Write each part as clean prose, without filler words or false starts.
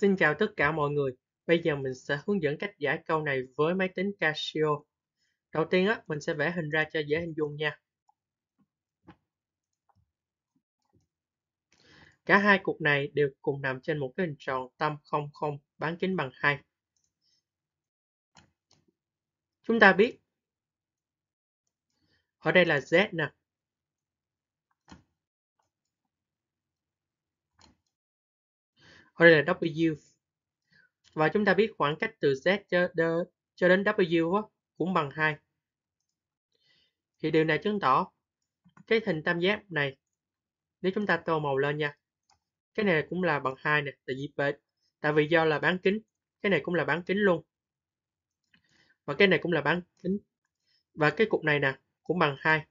Xin chào tất cả mọi người. Bây giờ mình sẽ hướng dẫn cách giải câu này với máy tính Casio. Đầu tiên á, mình sẽ vẽ hình ra cho dễ hình dung nha. Cả hai cục này đều cùng nằm trên một cái hình tròn tam 00 bán kính bằng 2. Chúng ta biết ở đây là Z nè. Ở đây là W. Và chúng ta biết khoảng cách từ Z cho đến W cũng bằng 2. Thì điều này chứng tỏ cái hình tam giác này, nếu chúng ta tô màu lên nha, cái này cũng là bằng 2 nè, tại vì do là bán kính, cái này cũng là bán kính luôn. Và cái này cũng là bán kính. Và cái cục này nè cũng bằng 2.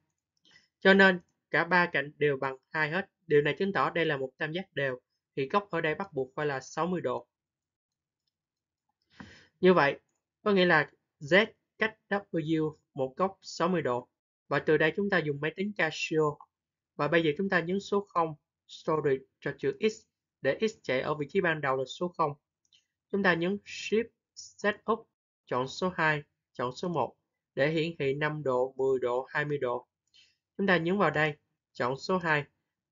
Cho nên cả ba cạnh đều bằng 2 hết. Điều này chứng tỏ đây là một tam giác đều. Thì góc ở đây bắt buộc phải là 60 độ. Như vậy, có nghĩa là Z cách W một góc 60 độ. Và từ đây chúng ta dùng máy tính Casio. Và bây giờ chúng ta nhấn số 0, Storage cho chữ X, để X chạy ở vị trí ban đầu là số 0. Chúng ta nhấn Shift, Setup, chọn số 2, chọn số 1, để hiển thị 5 độ, 10 độ, 20 độ. Chúng ta nhấn vào đây, chọn số 2,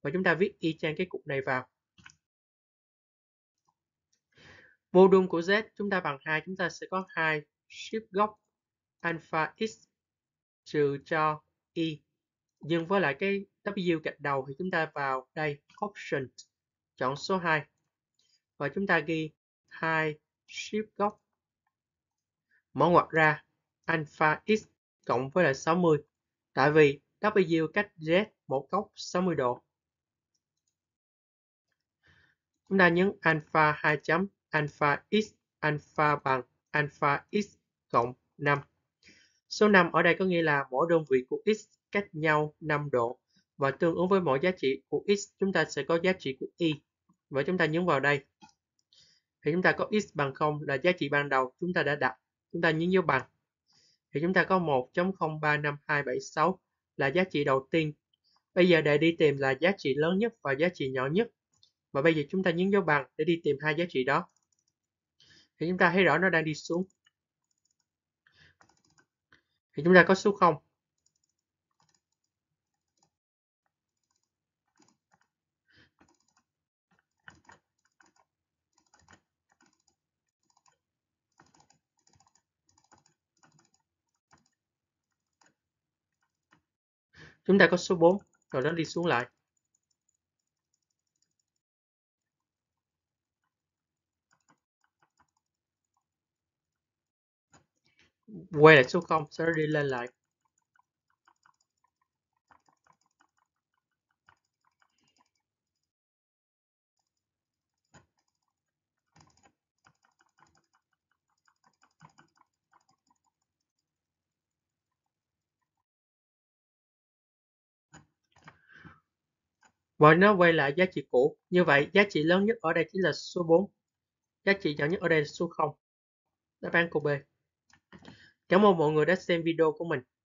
và chúng ta viết y chang cái cục này vào. Volume của Z chúng ta bằng 2, chúng ta sẽ có 2 shift góc alpha x trừ cho y. Nhưng với lại cái W gạch đầu thì chúng ta vào đây, option, chọn số 2. Và chúng ta ghi 2 shift góc, mở ngoặc ra, alpha x cộng với lại 60. Tại vì W cách Z một góc 60 độ. Chúng ta nhấn alpha 2 chấm. Alpha x, alpha bằng alpha x cộng 5. Số 5 ở đây có nghĩa là mỗi đơn vị của x cách nhau 5 độ. Và tương ứng với mỗi giá trị của x, chúng ta sẽ có giá trị của y. Và chúng ta nhấn vào đây. Thì chúng ta có x bằng 0 là giá trị ban đầu chúng ta đã đặt. Chúng ta nhấn dấu bằng. Thì chúng ta có 1.035276 là giá trị đầu tiên. Bây giờ để đi tìm là giá trị lớn nhất và giá trị nhỏ nhất. Và bây giờ chúng ta nhấn dấu bằng để đi tìm hai giá trị đó. Thì chúng ta thấy rõ nó đang đi xuống. Thì chúng ta có số 0. Chúng ta có số 4, rồi nó đi xuống lại. Quay lại số 0, sẽ đi lên lại. Và nó quay lại giá trị cũ. Như vậy, giá trị lớn nhất ở đây chính là số 4. Giá trị nhỏ nhất ở đây là số 0. Đáp án của B. Cảm ơn mọi người đã xem video của mình.